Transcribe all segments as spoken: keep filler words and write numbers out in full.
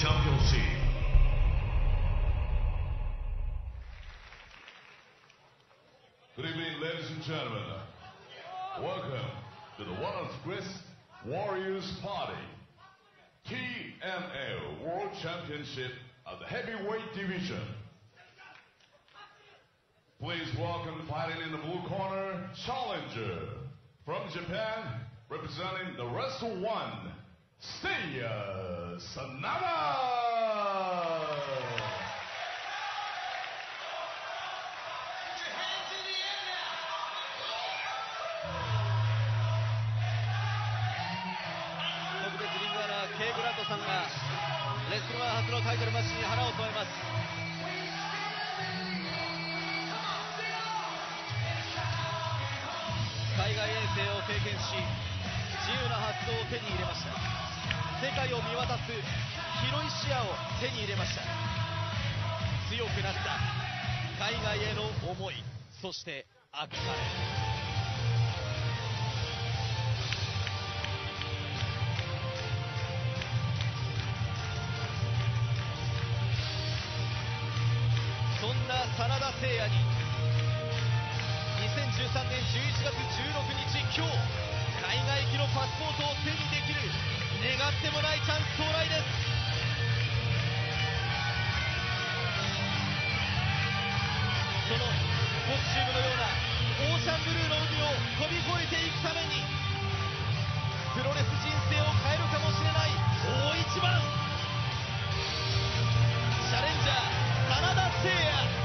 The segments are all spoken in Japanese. Championship. Good evening, ladies and gentlemen. Welcome to the One of Chris Warriors Party. T N A World Championship of the Heavyweight Division. Please welcome, fighting in the blue corner, challenger from Japan, representing the Wrestle One, Seiya Sanada.さんがレスラー初のタイトルマッチに花を添えます。海外遠征を経験し自由な発想を手に入れました。世界を見渡す広い視野を手に入れました。強くなった海外への思い、そして憧れ。真田聖也ににせんじゅうさんねんじゅういちがつじゅうろくにち今日、海外行きのパスポートを手にできる、願ってもないチャンス到来です。そのボクシングのようなオーシャンブルーの海を飛び越えていくために、プロレス人生を変えるかもしれない大一番、チャレンジャー真田聖也。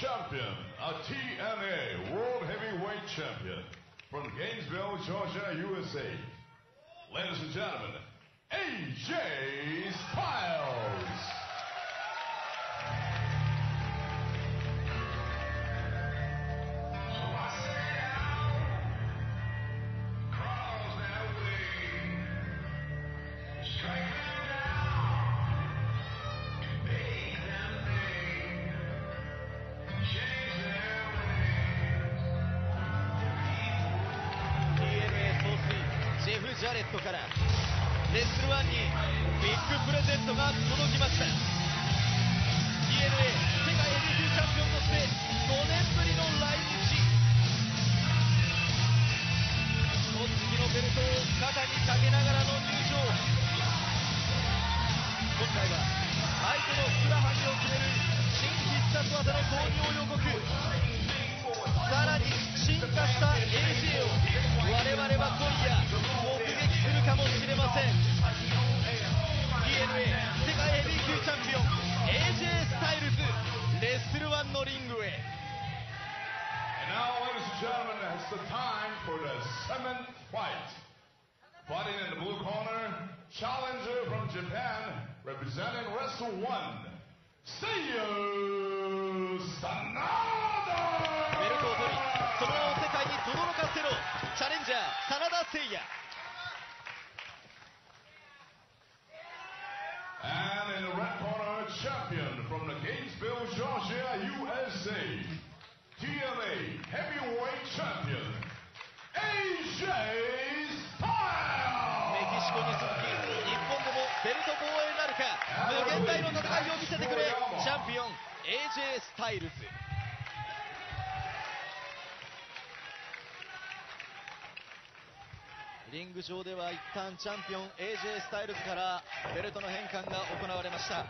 Champion, a T N A World Heavyweight Champion from Gainesville, Georgia, U S A. Ladies and gentlemen, A J Styles.リング上では一旦チャンピオン エージェー スタイルズからベルトの返還が行われました。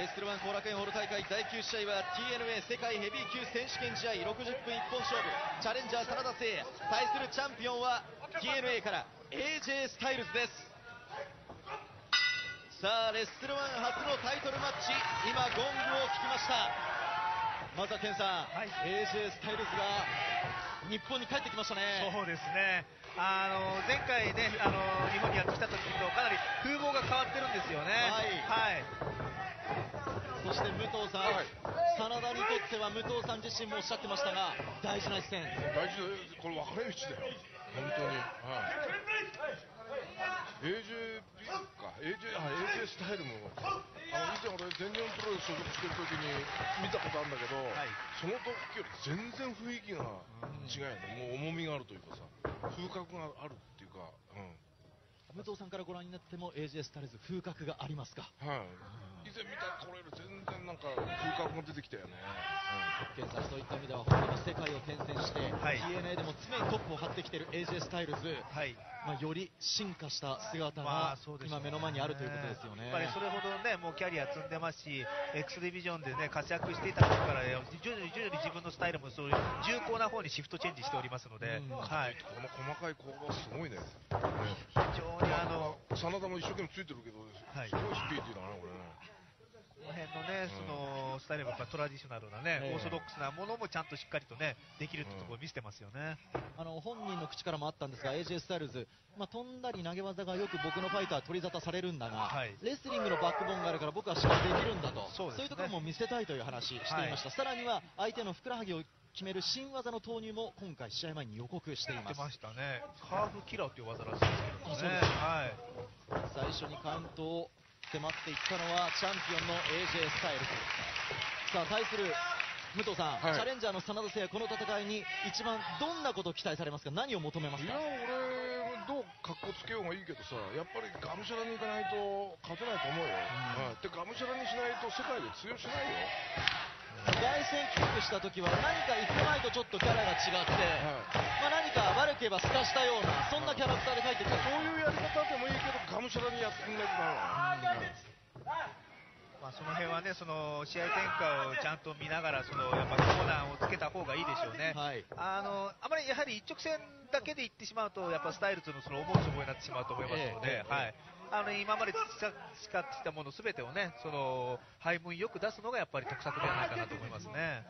レスルワン後楽園ホール大会だいきゅう試合は ティーエヌエー 世界ヘビー級選手権試合ろくじゅっぷん一本勝負、チャレンジャー真田誠也対するチャンピオンは ティーエヌエー から エージェー スタイルズです。さあレスルワン初のタイトルマッチ、今ゴングを聞きました。まずは健さん、はい、エージェー スタイルズが日本に帰ってきましたね。そうですね、あの前回ね、あの日本にやってきた時とかなり風貌が変わってるんですよね。はい、はい、そして武藤さん、はい、真田にとっては武藤さん自身もおっしゃってましたが、大事な一戦、大事な、これ分かれ道だよ本当に。はい、 エージェー かエージェー, あ エージェー スタイルもあの以前俺全日本プロに所属してる時に見たことあるんだけど、はい、その時より全然雰囲気が違うよね。もう重みがあるというかさ、風格があるっていうか、うん、武藤さんからご覧になっても エージェー スタイルズ風格がありますか？はい、以前見たこれより全然なんか風格も出てきたよね。うん、現在そういった意味では本当に世界を転戦して、はい、ティーエヌエー でも常にトップを張ってきている エージェー スタイルズ、はい、まあ、より進化した姿が今目の前にあるということですよね。やっぱりそれほど、ね、もうキャリア積んでますし、 X ディビジョンで、ね、活躍していた時から徐々に徐々に自分のスタイルもそういう重厚な方にシフトチェンジしておりますので、うん、はい、この細かい攻防すごいね。非常にあの真田も一生懸命ついてるけど、はい、すごいスピーディーだなこれね。この辺のね、そのスタイルはやっぱトラディショナルなね、オーソドックスなものもちゃんとしっかりとねできるってところを見せてますよね。あの本人の口からもあったんですが、 エージェー スタイルズ、まあ、飛んだり投げ技がよく僕のファイター取り沙汰されるんだが、はい、レスリングのバックボーンがあるから僕はしっかりできるんだと、そうですね、そういうところも見せたいという話していました。はい、さらには相手のふくらはぎを決める新技の投入も今回試合前に予告しています。出ましたね、カーフキラーという技らしいですけどね。はい、最初にカウントを迫っていったのはチャンピオンの エージェー スタイルズ。さあ対する武藤さん、はい、チャレンジャーの真田誠也、この戦いに一番どんなことを期待されますか？何を求めますか？いや俺どう格好つけようがいいけどさ、やっぱりがむしゃらにいかないと勝てないと思うよ。うん、はい、でがむしゃらにしないと世界で通用しないよ。外線キックした時は何か一歩前とちょっとキャラが違って、はい、まあ何か悪ければすかしたようなそんなキャラクターで書いてきた、はい、そういうやり方でもいいけどがむしゃらにやってくんないとなる。まあその辺はね、その試合展開をちゃんと見ながら、そのやっぱコーナーをつけた方がいいでしょうね。はい、あのあまりやはり一直線だけでいってしまうと、やっぱスタイルズのその思うつぼになってしまうと思いますので、えーえー、はい、あの今まで培ってきたものすべてをね、その配分よく出すのがやっぱり得策ではないかなと思いますね。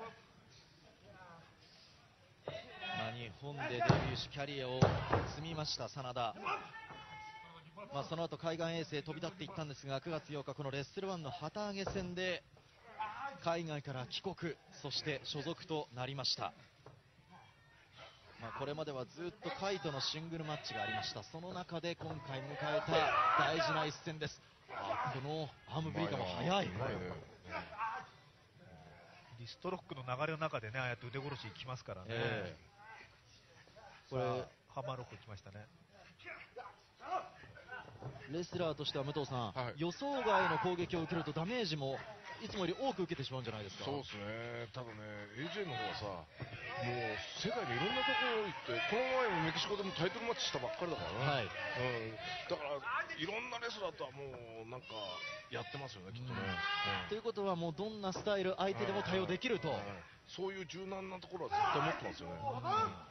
まあ日本でデビューしキャリアを積みました真田。まあその後海外遠征飛び立っていったんですが、くがつようかこのレッスルワンの旗揚げ戦で海外から帰国、そして所属となりました。まあ、これまではずっと甲斐とのシングルマッチがありました。その中で今回迎えた大事な一戦です。あこのアームブリーカーも速い、リストロックの流れの中でね、ああやって腕殺しいきますからね、えー、これハマーロックきましたね。レスラーとしては武藤さん、はい、予想外の攻撃を受けるとダメージもいつもより多く受けてしまうんじゃないですか。そうですね、ただね、エージェー の方はさ、もう世界にいろんなところ行って、この前もメキシコでもタイトルマッチしたばっかりだからね、はい、うん、だからいろんなレスラーとはもうなんかやってますよね、きっとね。ということは、もうどんなスタイル、相手でも対応できると、はいはいはい、そういう柔軟なところは絶対持ってますよね。う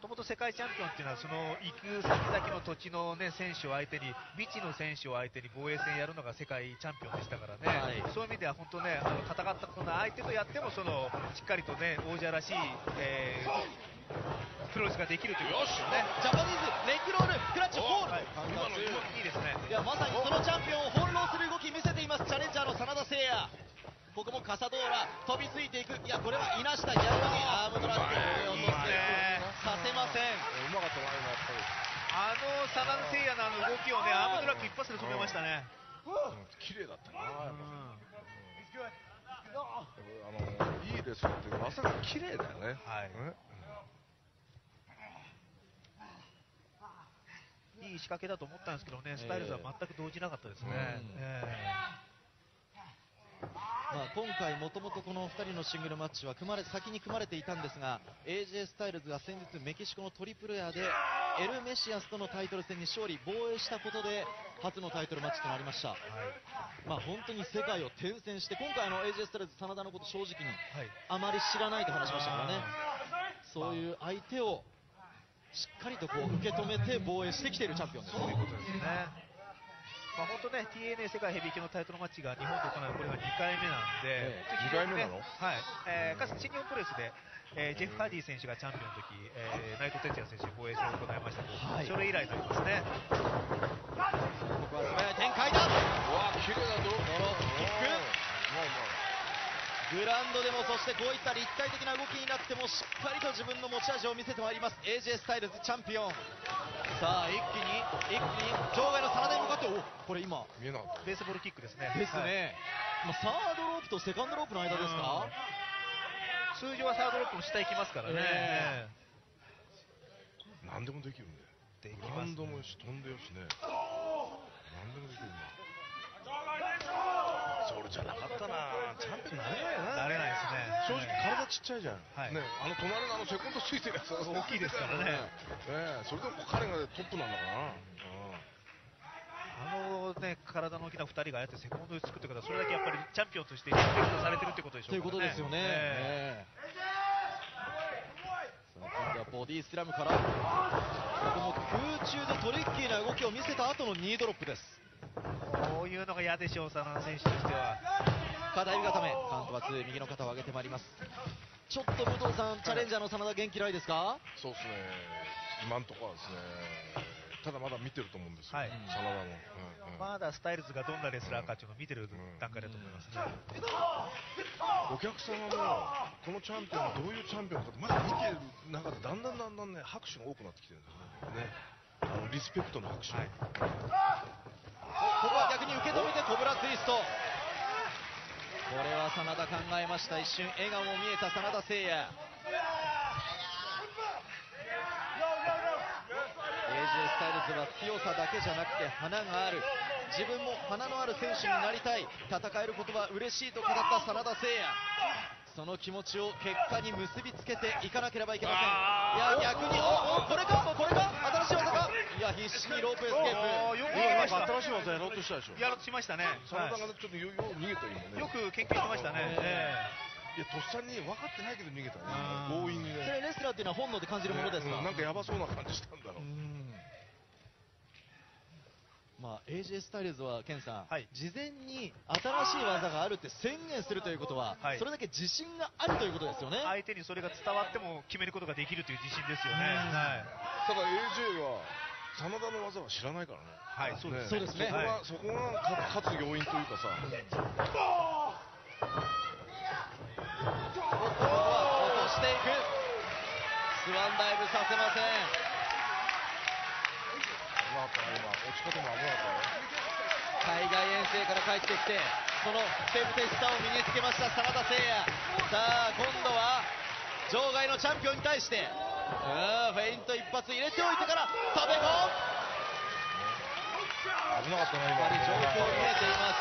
ん、もともと世界チャンピオンっていうのはその行く先々の土地の、ね、選手を相手に、未知の選手を相手に防衛戦やるのが世界チャンピオンでしたからね、はい、そういう意味では本当ね、あの戦ったこの相手とやってもそのしっかりとね王者らしい、えー、プロレスができるということですよね。ジャパニーズレッグロールクラッチホール、はい、今のいいですね。いやまさにそのチャンピオンを翻弄する動き見せていますチャレンジャーの真田誠也。ここもカサドーラ飛びついていく。いやこれはいなしたギャルにアームトラップを落としてさせません。うまかったな今やっぱり。あの真田誠也のあの動きをね、アームトラップ一発で止めましたね。綺麗だったな。あのいいですよってまさか綺麗だよね。はい。いい仕掛けだと思ったんですけどね、スタイルズは全く動じなかったですね。まあ今回、もともとこのふたりのシングルマッチは組まれ先に組まれていたんですが、 エージェー スタイルズが先日メキシコのトリプルエアでエル・メシアスとのタイトル戦に勝利防衛したことで初のタイトルマッチとなりました、はい、まあ本当に世界を転戦して、今回の エージェー スタイルズ真田のこと正直にあまり知らないと話しましたからね、そういう相手をしっかりとこう受け止めて防衛してきているチャンピオンです。そういうことですね。まあ本当ね、ティーエヌエー 世界ヘビー級のタイトルマッチが日本で行われるこれはにかいめなんで、ええ、にかいめなの、はい、えー、かつ新日本プロレスで、えー、ジェフ・ハーディ選手がチャンピオンの時、えー、内藤哲也選手防衛戦を行いましたけど、はい、それ以来となりますね。ここは素早い展開だ。わあ綺麗だぞ。グラウンドでも、そしてこういった立体的な動きになってもしっかりと自分の持ち味を見せてまいります エージェー スタイルズチャンピオン。さあ一気に一気に場外の真田に向かって、おこれ今見えなベースボールキックですね。ですね、はい、サードロープとセカンドロープの間ですか。通常はサードロープの下行きますからね。何でもできるんで、ブランドもし飛んでよしね、何でもできるんだ。それじゃなかったな、チャンピオンになれないよな。なれないですね。正直体ちっちゃいじゃん。ね、あの隣のあのセコンドついてるやつ大きいですからね。え、それでも彼がトップなんだから。あのね、体の大きな二人がああやってセコンドを作ってから、それだけやっぱりチャンピオンとしてリスペクトされてるってことでしょうね。ということですよね。ボディスラムからこの空中でトリッキーな動きを見せた後のニードロップです。こういうのが嫌でしょう、真田選手としては。片指固め、カウントはツー、右の肩を上げてまいります。ちょっと武藤さん、チャレンジャーの真田元気ないですか。そうですね、今のところはですね、ただまだ見てると思うんですよ、はい、真田も、うんうん、まだスタイルズがどんなレスラーかというのを見てる段階だと思いますね。お客様もこのチャンピオンはどういうチャンピオンかってまだ見てる中でだんだんだんだんね、拍手が多くなってきてるんですね。あのリスペクトの拍手、はい、ここは逆に受け止めてコブラツイスト。これは真田考えました。一瞬笑顔も見えた真田誠也。エージェー スタイルズは強さだけじゃなくて花がある、自分も花のある選手になりたい、戦えることは嬉しいと語った真田誠也。その気持ちを結果に結びつけていかなければいけません。いや逆に、おおこれかこれか新しい技か。いや必死にロープエスケープ。今新しい技やろうとしたでしょ。やろうとしましたね。真田がちょっとよく逃げたよね。よく研究してましたね。いやとっさに分かってないけど逃げたね、強引にね。それレスラーっていうのは本能で感じるものですか。なんかやばそうな感じしたんだろう。まあ エージェー スタイルズはケンさん、はい、事前に新しい技があるって宣言するということは、はい、それだけ自信があるということですよね。相手にそれが伝わっても決めることができるという自信ですよね。ただ エージェー は真田の技は知らないからね。はい、そうですね。そこが勝つ要因というかさ。していくスワンダイブさせません。今落ち方も危なかったよ。海外遠征から帰ってきてそのステップテスターを身につけました真田誠也。さあ今度は場外のチャンピオンに対してうんフェイント一発入れておいてから飛べ込む。危なかったな今。状況見えていま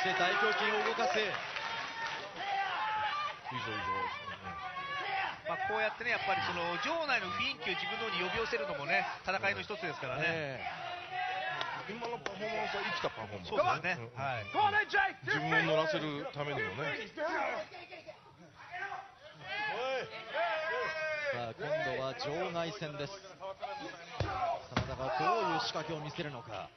す。そして大胸筋を動かす。いいぞいいぞ。まあこうやってねやっぱりその場内の雰囲気を自分の方に呼び寄せるのもね戦いの一つですからね。今のパフォーマンスは生きたパフォーマンスですね。自分を乗らせるためにもね。さあ今度は場外戦です。真田がどういう仕掛けを見せるのか。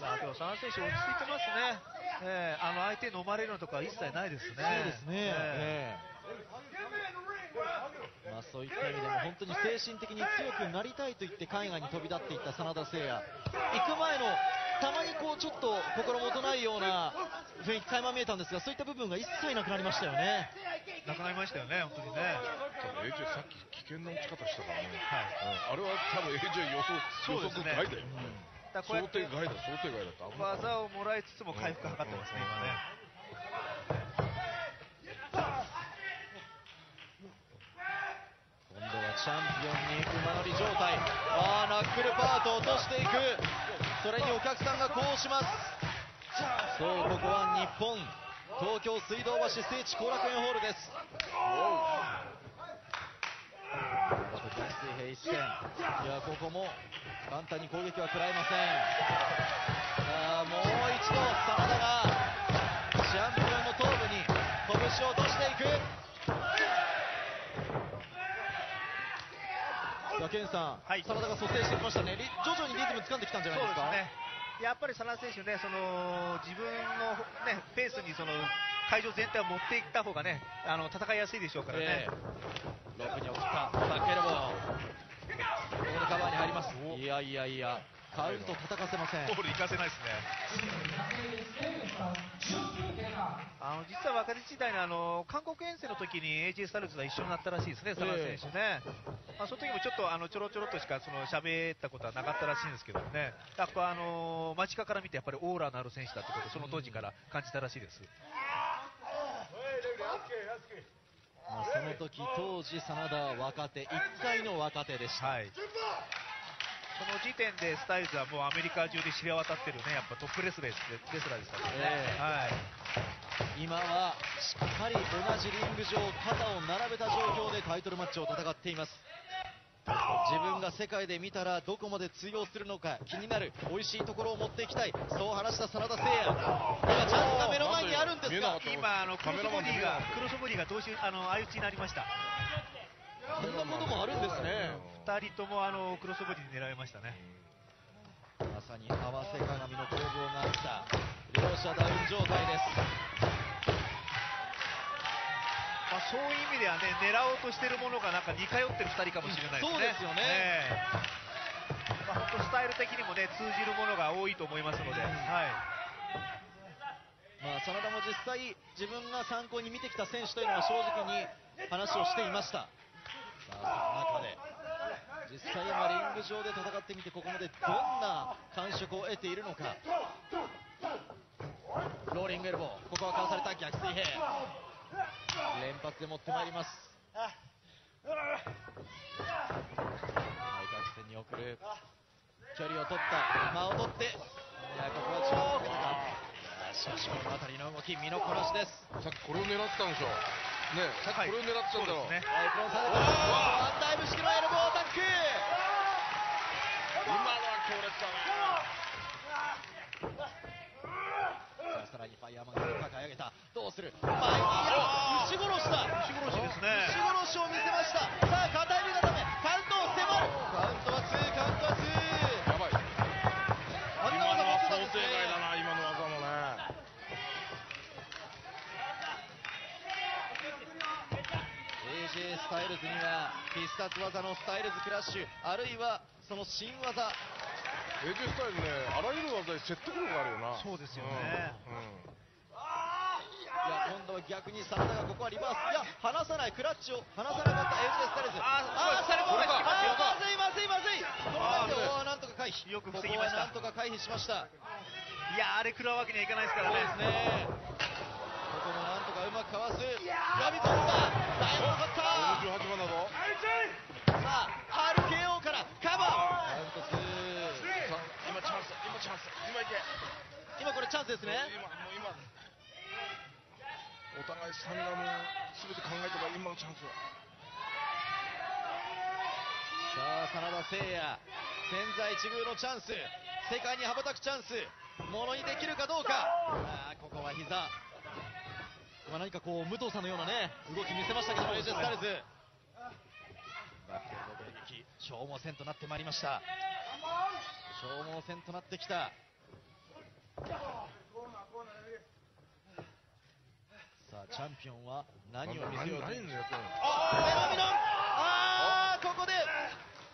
まあでも真田選手落ち着いてますね。えー、あの相手に飲まれるのとか一切ないですね。そうですね。えーまあそういった意味でも本当に精神的に強くなりたいと言って海外に飛び立っていった真田誠也。行く前のたまにこうちょっと心もとないような雰囲気垣間見えたんですが、そういった部分が一切なくなりましたよね。なくなりましたよね本当にね。エージェー さっき危険な打ち方したからね、はい、あれは多分 エージェー 予想外だよね。想定外だ想定外だった。技をもらいつつも回復を図ってますね今ね。今度はチャンピオンに馬乗り状態。あーナックルパート落としていく。それにお客さんがこうします。そう、ここは日本東京水道橋聖地後楽園ホールです。水平一線。いやここも簡単に攻撃は食らえません。あーもう一度真田がチャンピオンの頭部に拳を落としていく。健さん、はい、真田が蘇生してきましたね。徐々にリズムつかんできたんじゃないですか。そうですね、やっぱり真田選手ね、その自分の、ね、ペースにその会場全体を持っていった方がね、あの戦いやすいでしょうからね。ロープに送った、さあ、ケルボー、ここでカバーに入ります。いやいやいや、カウント叩かせません。ボール行かせないですね。あの実は若手時代の、あの韓国遠征の時に エージェー スタイルズが一緒になったらしいですね、サラ選手ね。まあ、その時もちょっとあのちょろちょろっとしかその喋ったことはなかったらしいんですけどね。やっぱあの間近から見てやっぱりオーラのある選手だってことをその当時から感じたらしいです。まあ、その時当時真田は若手いっかいの若手でした。はい、その時点でスタイルズはもうアメリカ中で知れ渡ってるね、やっぱトップレスラーでしたね、えーはい、今はしっかり同じリング上肩を並べた状況でタイトルマッチを戦っています。自分が世界で見たらどこまで通用するのか気になる、美味しいところを持っていきたい、そう話した真田誠也。今チャンスが目の前にあるんですが、今あのクロスボディがクロスボディがどうしあの相打ちになりました。そんなこともあるんですね。ふたりともあのクロスボディに狙いましたね。まさに合わせ鏡の攻防があった両者ダウン状態です。まあ、そういう意味ではね、狙おうとしているものがなんか似通ってるふたりかもしれないですね。そうですよね。ね、まあ、本当スタイル的にもね通じるものが多いと思いますので、はい、まあ、真田も実際自分が参考に見てきた選手というのは正直に話をしていました。さあ、その中で実際今リング上で戦ってみてここまでどんな感触を得ているのか。ローリングエルボー、ここはかわされた。逆水平連発で持ってまいります。対角線に送る、距離を取った、間を取って、いやここは中央を受けたか。しかしこの辺りの動き、身のこなしです。さっきこれを狙ってたんでしょうね。さっきこれを狙ってたんだろう。ワンタイム式のエルボーアタック、今のは強烈だな。さらにファイヤーマンが高い上げた、どうする。ファイヤー牛殺しだ、牛殺しですね。牛殺しを見せました。さあ片指固め、カウントを迫る。カウントはツー、カウントはツー。エージェー スタイルズには必殺技のスタイルズクラッシュ、あるいはその新技。 エージェー スタイルね、あらゆる技に説得力があるよな。そうですよね、うんうん、いや今度は逆に真田がここはリバース、いや離さない、クラッチを離さなかった エージェー スタイルズ。ああ、サルボールが来ました。まずいまずいまずい、ここはなんとか回避、よく防ぎました。ここはなんとか回避しました。いや、あれ食らうわけにはいかないですからね。そうですね、ここもなんとかうまくかわす。やび取った、ダイヤモンドカッター。ろくじゅうはちばんだぞ。さあ アールケーオー からカバー。今チャンス、今チャンス、今いけ。今これチャンスですね。今もう今。お互いスタミナもすべて考えてば今のチャンス。さあ真田聖也、千載一遇のチャンス、世界に羽ばたくチャンス、ものにできるかどうか。ああ、ここは膝。まあ何かこう武藤さんのようなね動き見せましたけども、 エージェー スタイルズバックの攻撃、消耗戦となってまいりました。消耗戦となってきた。さあチャンピオンは何を見せようと。フェノミノン、ああここで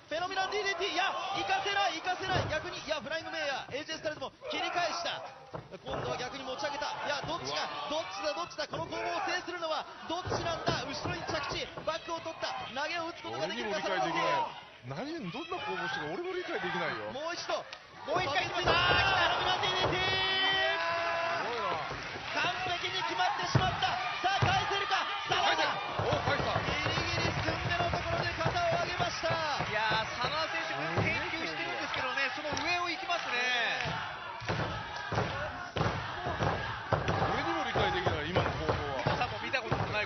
フェノミノン ディーディーティー、 いや行かせない行かせない、逆に、いやフライングメイヤー、 エージェー スタイルズも切り返した。今度は逆に持ち上げた。いやどっちか、どっちだどっちだ、この攻防を制するのはどっちなんだ。後ろに着地、バックを取った、投げを打つことができるか。何、どんな攻防してるか俺も理解できないよ。もう一度、もう一回決めた。あー、来た、ロミノン ディーディーティー、 完璧に決まってしまった。さあ返せるか、さあ返した。ギリギリ寸目のところで肩を上げました。いやー、真田選手研究してるんですけどね、その上を行きますね。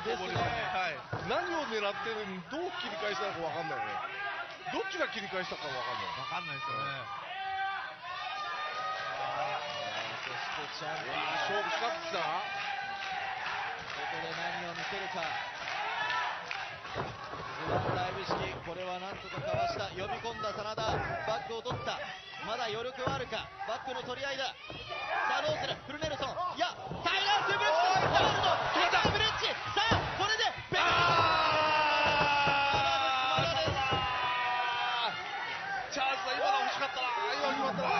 何を狙ってるの、どう切り返したのか分かんないね。どっちが切り返したか分かんない。分かんないですよね。そしてチャンピオン、勝負かかってきた。ここで何を見せるか。ダイブ式、これはなんとかかわした。呼び込んだ真田、バックを取った。まだ余力はあるか、バックの取り合いだ。さあどうする、フルネルソン、いやタイラースブレッジだ、タイラースブレッジ。さあこれでベルチャンスだ、今の欲しかったな、今の欲しかったな。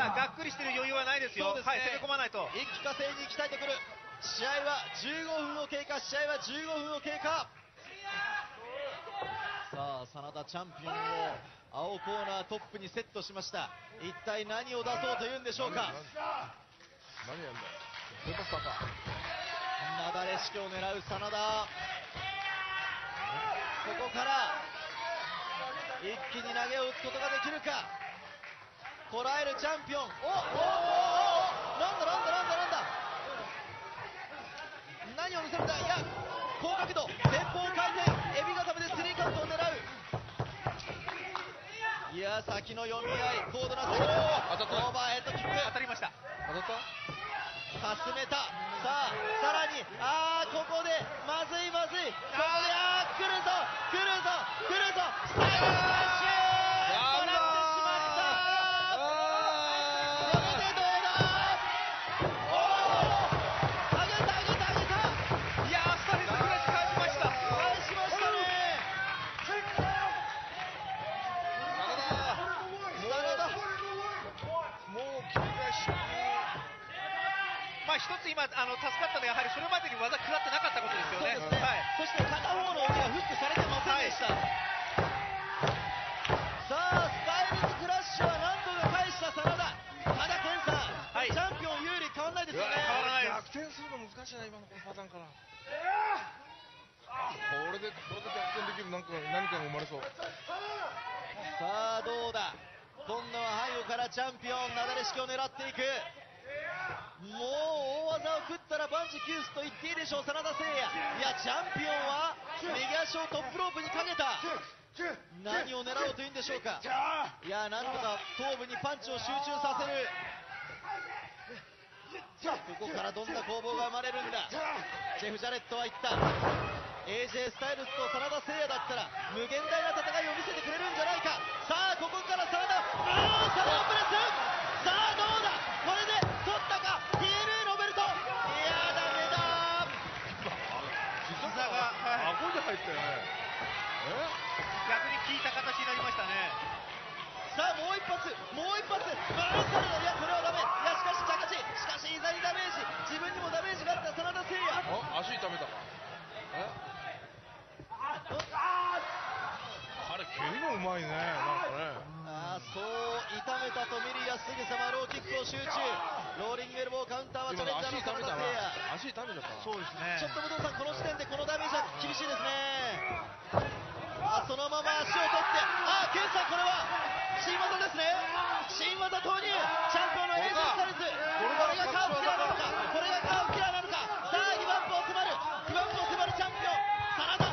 さあ、がっくりしてる余裕はないですよ。そうですね、はい、攻め込まないと。一気呵成に行きたいところ。試合はじゅうごふんを経過、試合はじゅうごふんを経過。さあ、真田チャンピオンを青コーナートップにセットしました。一体何を出そうというんでしょうか。何やんだよ。スーパースターか。なだれ式を狙う真田。ここから一気に投げを打つことができるか。捉えるチャンピオン。おおおおおお、なんだなんだなんだなんだ、何を見せるんだ。いや、高角度、前方回転、エビ固めでスリーカウントを狙う。いや、先の読み合い、高度な攻防、オーバーヘッドキック、当たりました。当たった、かすめた。さあ、さらに、あー、ここでまずいまずい、ここであー、来るぞ来るぞ来るぞ、最後の最終今、あの助かったのはやはりそれまでに技食らってなかったことですよね。そうですね、はい、そして片方の腕はフックされてませんでした、はい、さあ、スタイリングクラッシュは何度か返した真田。ただ健さん、はい、チャンピオン有利、変わらないですよね。変わらない、逆転するの難しいな、今のこのパターンから。これでこれで逆転できる何か何かが生まれそう。さあ、どうだ。今度は背後からチャンピオン、なだれ式を狙っていく。もう大技を食ったら万事休すと言っていいでしょう、真田聖也。いや、チャンピオンは右足をトップロープにかけた。何を狙おうというんでしょうか。いや、なんとか頭部にパンチを集中させる。ここからどんな攻防が生まれるんだ。ジェフ・ジャレットは言った。 エージェー スタイルズと真田聖也だったら無限大な戦いを見せてくれるんじゃないか。さあ、ここから真田、あー、サラブレス。さあ、どうだ、これで取ったか。顎で入ったよね。逆に効いた形になりましたね。さあ、もう一発、もう一発、バランスだ。いや、これはダメ。いや、しかし着地、しかし膝にダメージ、自分にもダメージがあった真田聖也。あ、足痛めたか。え？あれ、蹴りもうまいね。なんかね。ああ、そう痛めたと見るや、すぐさまローキックを集中。ローリングベルボーカウンターはチャレンジャーの真田聖也。足痛めたか。そうですね。ちょっと武藤さん、この時点でこのダメージは厳しいですね。あ、そのまま足を取って、あ、健さん、これは新技ですね。新技投入、チャンピオンのエージェンスタイルズ。これがカーブキラーなのか、これがカーブキラーなのか。さあ、ギブアップを迫る、ギブアップを迫るチャンピオン真田。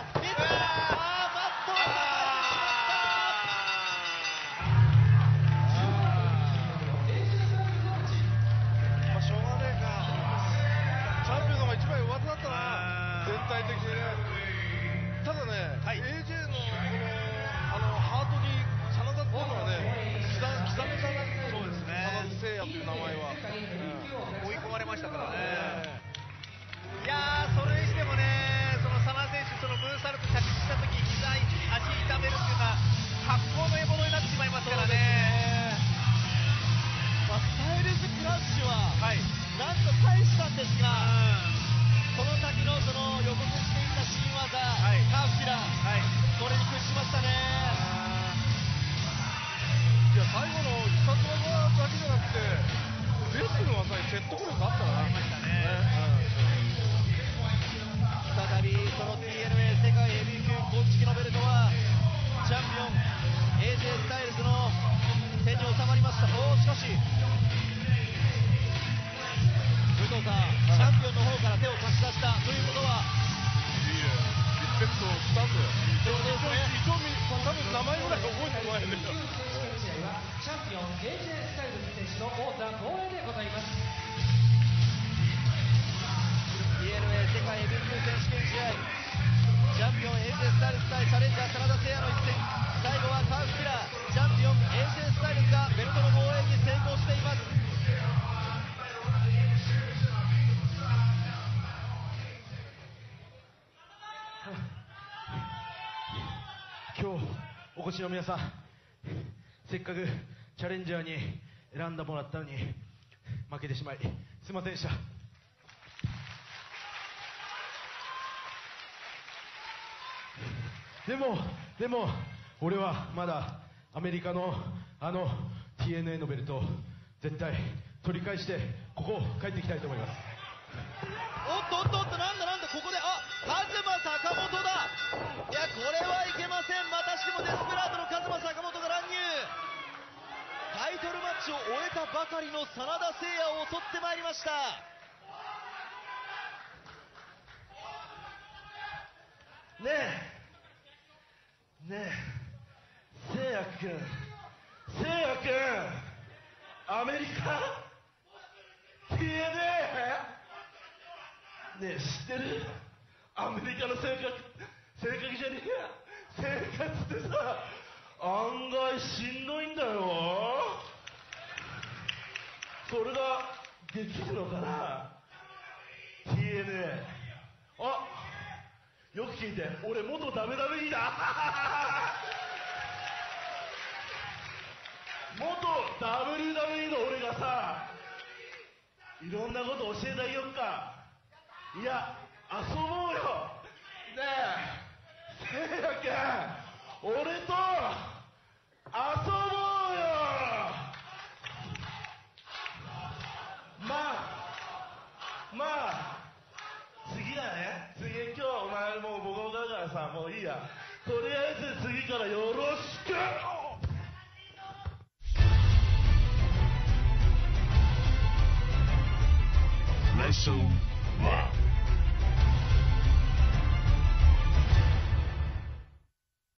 今日お越しの皆さん、せっかくチャレンジャーに選んでもらったのに負けてしまいすいませんでした。でもでも俺はまだアメリカのあの ティーエヌエー のベルトを絶対取り返してここ帰ってきたいと思います。おっとおっとおっと、なんだなんだここで、あ、カズマ坂本だ。いやこれはいけません。またしてもデスペラードのカズマ坂本が乱入。タイトルマッチを終えたばかりの真田聖也を襲ってまいりました。ねえねえ聖也くん、聖也くん、アメリカ ティーエヌエー ねえ知ってる？アメリカの性格、性格じゃねえや、生活ってさ案外しんどいんだよ。それができるのかな ティーエヌエー。 あ、よく聞いて、俺元ダメダメにだ元 ダブリューダブリューイー の俺がさいろんなこと教えてあげよっか。いや遊ぼうよ。ねえせいやくん、俺と遊ぼうよ。まあまあ次だね、次今日お前もうボコボコだからさもういいや、とりあえず次からよろしく。Wrestle One